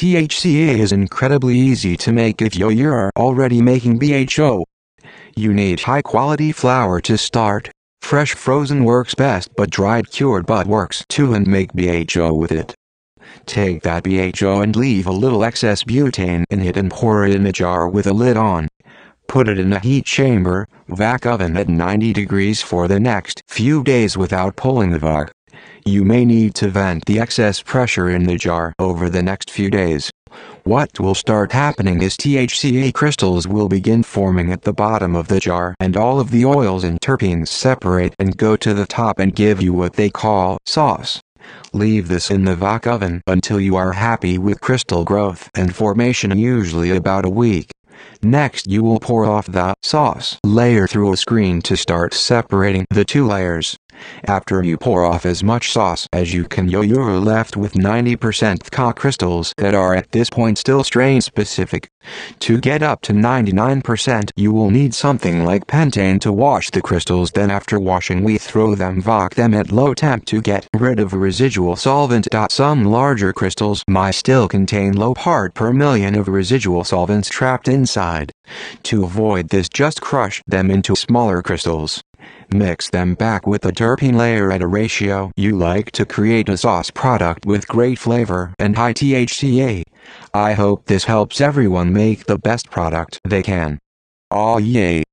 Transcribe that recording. THCA is incredibly easy to make if you are already making BHO. You need high quality flour to start. Fresh frozen works best, but dried cured bud works too, and make BHO with it. Take that BHO and leave a little excess butane in it and pour it in a jar with a lid on. Put it in a heat chamber, vac oven at 90 degrees for the next few days without pulling the vac. You may need to vent the excess pressure in the jar over the next few days. What will start happening is THCA crystals will begin forming at the bottom of the jar, and all of the oils and terpenes separate and go to the top and give you what they call sauce. Leave this in the vac oven until you are happy with crystal growth and formation, usually about a week. Next, you will pour off the sauce layer through a screen to start separating the two layers. After you pour off as much sauce as you can, you're left with 90% Ca crystals that are at this point still strain specific. To get up to 99%, you will need something like pentane to wash the crystals. Then after washing, we throw them, vac them at low temp to get rid of residual solvent. Some larger crystals might still contain low part per million of residual solvents trapped inside. To avoid this, just crush them into smaller crystals. Mix them back with the terpene layer at a ratio you like to create a sauce product with great flavor and high THCA. I hope this helps everyone make the best product they can. Aw yeah!